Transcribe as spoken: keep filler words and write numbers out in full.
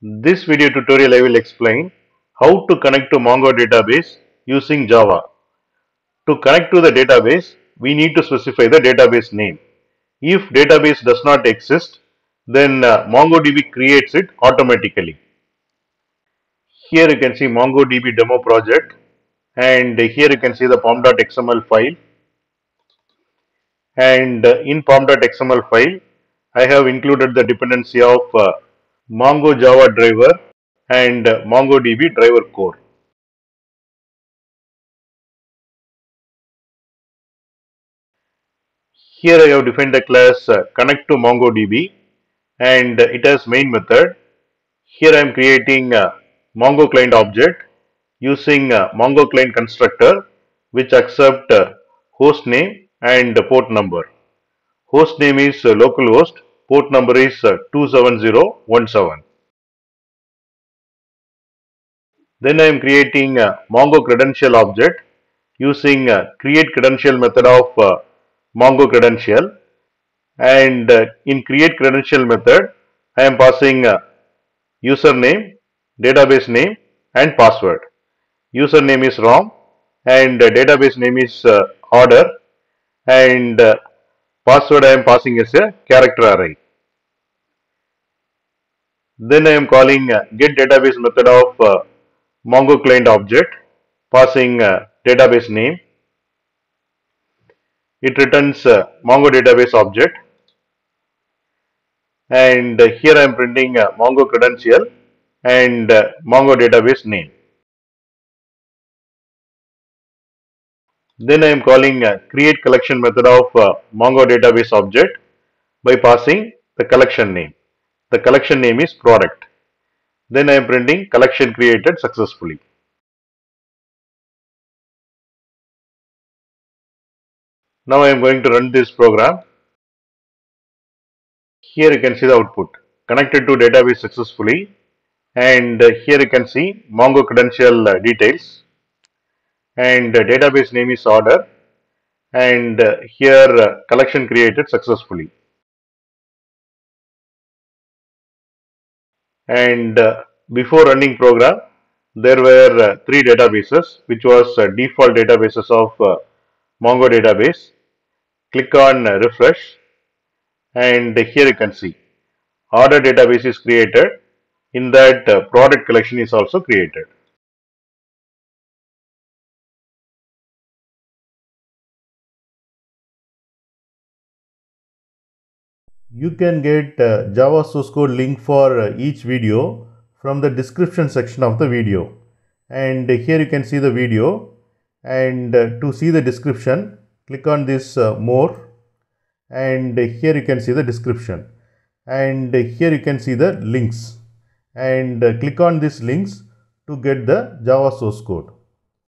This video tutorial I will explain how to connect to Mongo database using Java. To connect to the database, we need to specify the database name. If database does not exist, then uh, MongoDB creates it automatically. Here you can see MongoDB demo project, and here you can see the pom.xml file, and uh, in pom.xml file I have included the dependency of uh, Mongo Java driver and uh, MongoDB driver core. Here I have defined the class uh, connect to MongoDB, and uh, it has main method. Here I am creating uh, MongoClient object using uh, MongoClient constructor which accept uh, host name and uh, port number. Host name is uh, localhost. Port number is uh, two seven zero one seven. Then I am creating a Mongo credential object using a create credential method of uh, Mongo credential, and uh, in create credential method I am passing uh, username, database name and password. Username is Rom and uh, database name is uh, order, and uh, password I am passing as a character array. Then I am calling uh, get database method of uh, Mongo client object, passing uh, database name. It returns uh, Mongo database object, and uh, here I am printing uh, Mongo credential and uh, Mongo database name. Then I am calling uh, create collection method of uh, Mongo database object by passing the collection name. The collection name is product. Then I am printing collection created successfully. Now I am going to run this program. Here you can see the output connected to database successfully, and uh, here you can see Mongo credential uh, details. And uh, database name is order, and uh, here uh, collection created successfully, and uh, before running program there were uh, three databases which was uh, default databases of uh, Mongo database. Click on uh, refresh, and here you can see order database is created. In that uh, product collection is also created. You can get uh, Java source code link for uh, each video from the description section of the video, and here you can see the video, and uh, to see the description click on this uh, more, and here you can see the description, and here you can see the links, and uh, click on these links to get the Java source code.